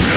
It's